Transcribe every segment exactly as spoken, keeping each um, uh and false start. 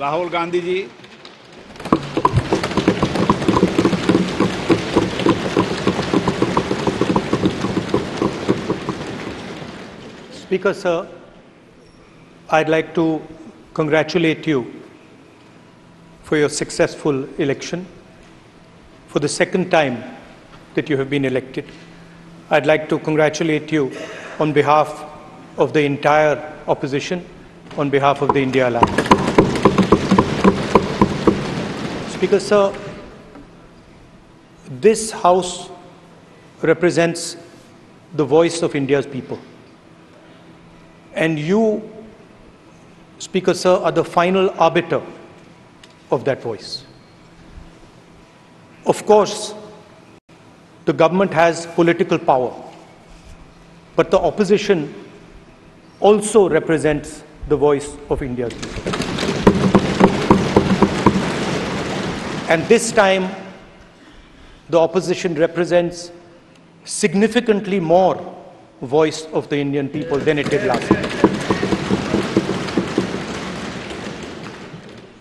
Rahul Gandhi ji Speaker sir, I'd like to congratulate you for your successful election, for the second time that you have been elected. I'd like to congratulate you on behalf of the entire opposition, on behalf of the India Alliance. Speaker sir, this House represents the voice of India's people. And you, Speaker sir, are the final arbiter of that voice. Of course, the government has political power, but the opposition also represents the voice of India's people. And this time, the opposition represents significantly more voice of the Indian people than it did last time.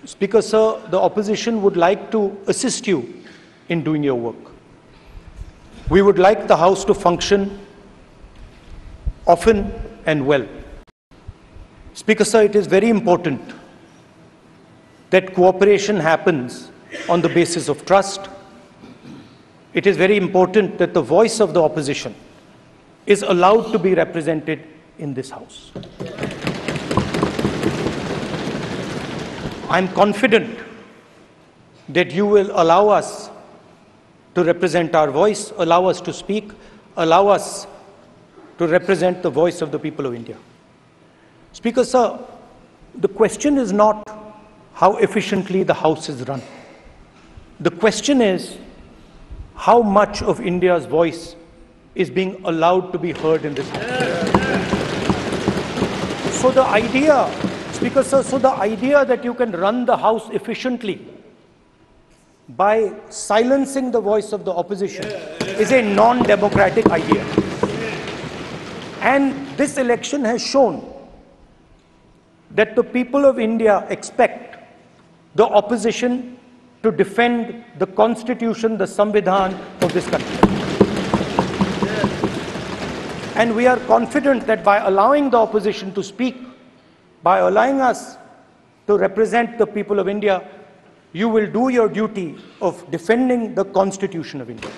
Speaker sir, the opposition would like to assist you in doing your work. We would like the House to function often and well. Speaker sir, it is very important that cooperation happens on the basis of trust. It is very important that the voice of the opposition is allowed to be represented in this House. I am confident that you will allow us to represent our voice, allow us to speak, allow us to represent the voice of the people of India. Speaker sir, the question is not how efficiently the House is run. The question is, how much of India's voice is being allowed to be heard in this House? So the idea, Speaker sir, so the idea that you can run the House efficiently by silencing the voice of the opposition is a non-democratic idea. And this election has shown that the people of India expect the opposition to defend the Constitution, the Samvidhan of this country. And we are confident that by allowing the opposition to speak, by allowing us to represent the people of India, you will do your duty of defending the Constitution of India.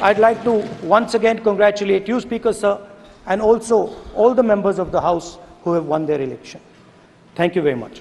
I'd like to once again congratulate you, Speaker sir, and also all the members of the House who have won their election. Thank you very much.